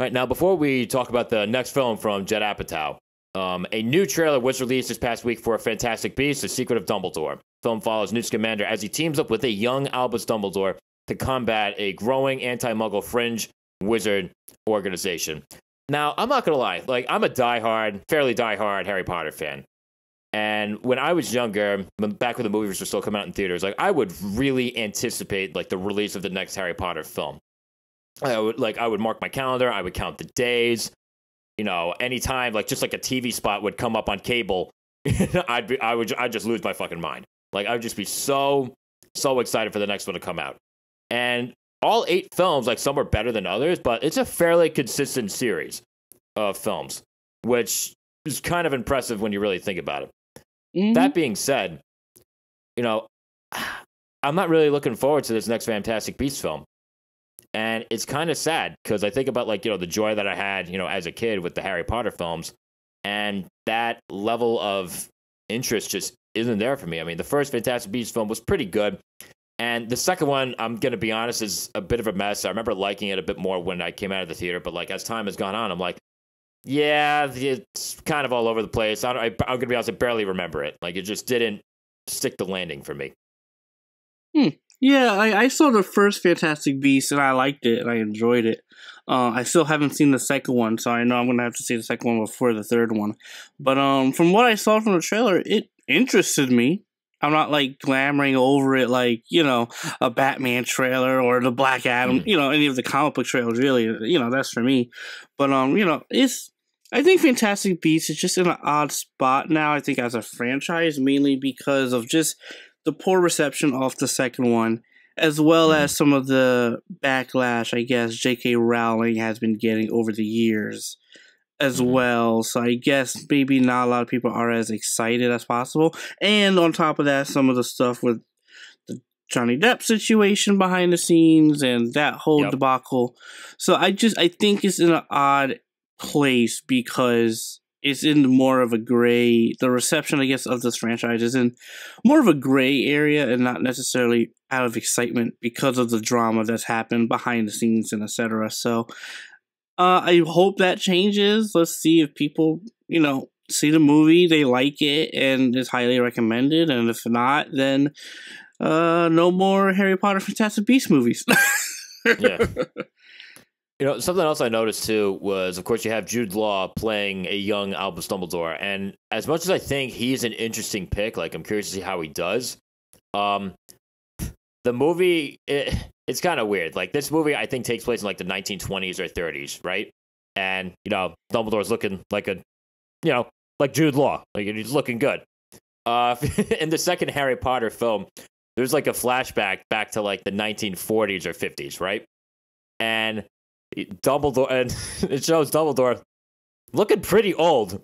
All right, now before we talk about the next film from Judd Apatow, a new trailer was released this past week for Fantastic Beasts, The Secret of Dumbledore. The film follows Newt Scamander as he teams up with a young Albus Dumbledore to combat a growing anti-Muggle fringe wizard organization. Now, I'm not going to lie, like, I'm a diehard, fairly diehard Harry Potter fan. And when I was younger, back when the movies were still coming out in theaters, like, I would really anticipate, like, the release of the next Harry Potter film. I would mark my calendar, I would count the days, you know, anytime, like, just like a TV spot would come up on cable, I'd just lose my fucking mind. Like, I would just be so excited for the next one to come out. And all 8 films, like, some are better than others, but it's a fairly consistent series of films, which is kind of impressive when you really think about it. Mm-hmm. That being said, you know, I'm not really looking forward to this next Fantastic Beasts film. And it's kind of sad because I think about, like, you know, the joy that I had, you know, as a kid with the Harry Potter films, and that level of interest just isn't there for me. I mean, the first Fantastic Beasts film was pretty good. And the second one, I'm going to be honest, is a bit of a mess. I remember liking it a bit more when I came out of the theater, but, like, as time has gone on, I'm like, yeah, it's kind of all over the place. I'm going to be honest, I barely remember it. Like, it just didn't stick the landing for me. Hmm. Yeah, I saw the first Fantastic Beasts, and I liked it, and I enjoyed it. I still haven't seen the second one, so I know I'm going to have to see the second one before the third one. But from what I saw from the trailer, it interested me. I'm not, like, glamoring over it like, you know, a Batman trailer or the Black Adam, you know, any of the comic book trailers, really. You know, that's for me. But, you know, I think Fantastic Beasts is just in an odd spot now, I think, as a franchise, mainly because of just the poor reception off the second one, as well as some of the backlash, I guess, J.K. Rowling has been getting over the years as well. So I guess maybe not a lot of people are as excited as possible. And on top of that, some of the stuff with the Johnny Depp situation behind the scenes and that whole debacle. So I think it's in an odd place because it's in more of a gray, the reception, I guess, of this franchise is in more of a gray area and not necessarily out of excitement because of the drama that's happened behind the scenes and etc. So I hope that changes. Let's see if people, you know, see the movie, they like it, and it's highly recommended. And if not, then no more Harry Potter Fantastic Beasts movies. Yeah. You know, something else I noticed, too, was, of course, you have Jude Law playing a young Albus Dumbledore. And as much as I think he's an interesting pick, like, I'm curious to see how he does, the movie, it's kind of weird. Like, this movie, I think, takes place in, like, the 1920s or 30s, right? And, you know, Dumbledore's looking like a, you know, like Jude Law. Like, he's looking good. In the second Harry Potter film, there's, like, a flashback back to, like, the 1940s or 50s, right? And Dumbledore, and it shows Dumbledore looking pretty old.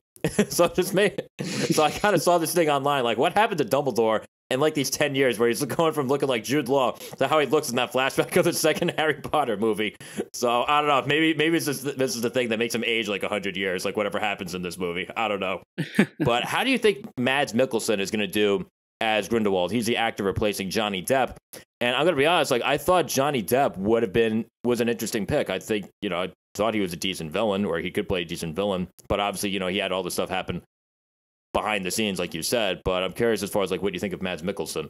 So I kind of saw this thing online, like, what happened to Dumbledore in, like, these 10 years where he's going from looking like Jude Law to how he looks in that flashback of the second Harry Potter movie. So I don't know. Maybe it's just, this is the thing that makes him age like 100 years, like whatever happens in this movie. I don't know. But how do you think Mads Mikkelsen is going to do as Grindelwald? He's the actor replacing Johnny Depp. And I'm going to be honest, like, I thought Johnny Depp was an interesting pick. I think, you know, I thought he was a decent villain, or he could play a decent villain. But obviously, you know, he had all this stuff happen behind the scenes, like you said. But I'm curious as far as, like, what do you think of Mads Mikkelsen?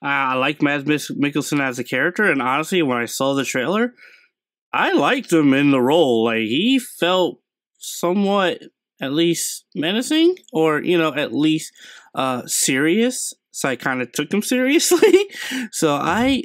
I like Mads Mikkelsen as a character. And honestly, when I saw the trailer, I liked him in the role. Like, he felt somewhat, at least, menacing, or, you know, at least serious. So I kind of took him seriously. So I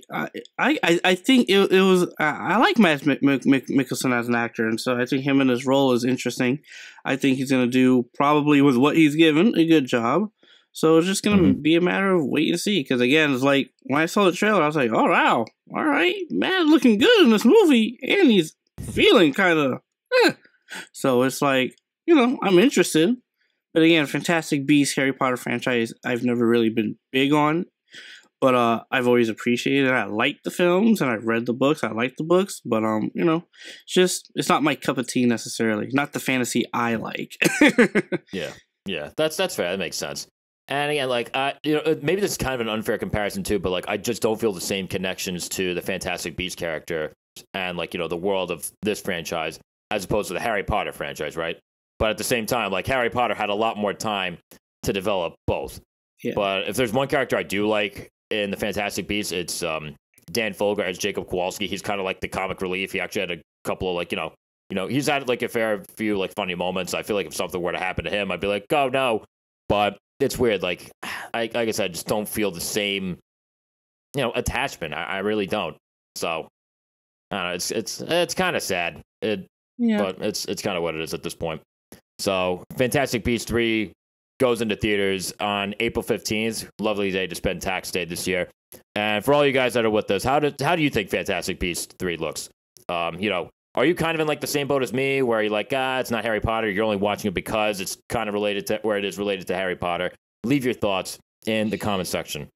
think it was, I like Mads Mikkelsen as an actor, and so I think him in his role is interesting. I think he's going to do, probably with what he's given, a good job. So it's just going to be a matter of wait and see. Because again, it's like, when I saw the trailer, I was like, oh wow, all right, Mads looking good in this movie, and he's feeling kind of, So it's like, you know, I'm interested. But again, Fantastic Beasts, Harry Potter franchise, I've never really been big on. But I've always appreciated it. I like the films, and I've read the books. I like the books. But, you know, it's not my cup of tea necessarily. Not the fantasy I like. Yeah. That's fair. That makes sense. And again, like, you know, maybe this is kind of an unfair comparison too, but, like, I just don't feel the same connections to the Fantastic Beasts character and, like, you know, the world of this franchise as opposed to the Harry Potter franchise, right? But at the same time, like, Harry Potter had a lot more time to develop both. Yeah. But if there's one character I do like in the Fantastic Beasts, it's Dan Fogler as Jacob Kowalski. He's kind of like the comic relief. He actually had a couple of, like, you know, he's had like a fair few like funny moments. I feel like if something were to happen to him, I'd be like, oh no. But it's weird. Like, I guess I just don't feel the same, you know, attachment. I really don't. So I don't know. It's kind of sad. Yeah. But it's kind of what it is at this point. So Fantastic Beasts 3 goes into theaters on April 15th. Lovely day to spend tax day this year. And for all you guys that are with us, how do you think Fantastic Beasts 3 looks? You know, are you kind of in like the same boat as me where you're like, ah, it's not Harry Potter. You're only watching it because it's kind of related to where it is related to Harry Potter. Leave your thoughts in the comment section.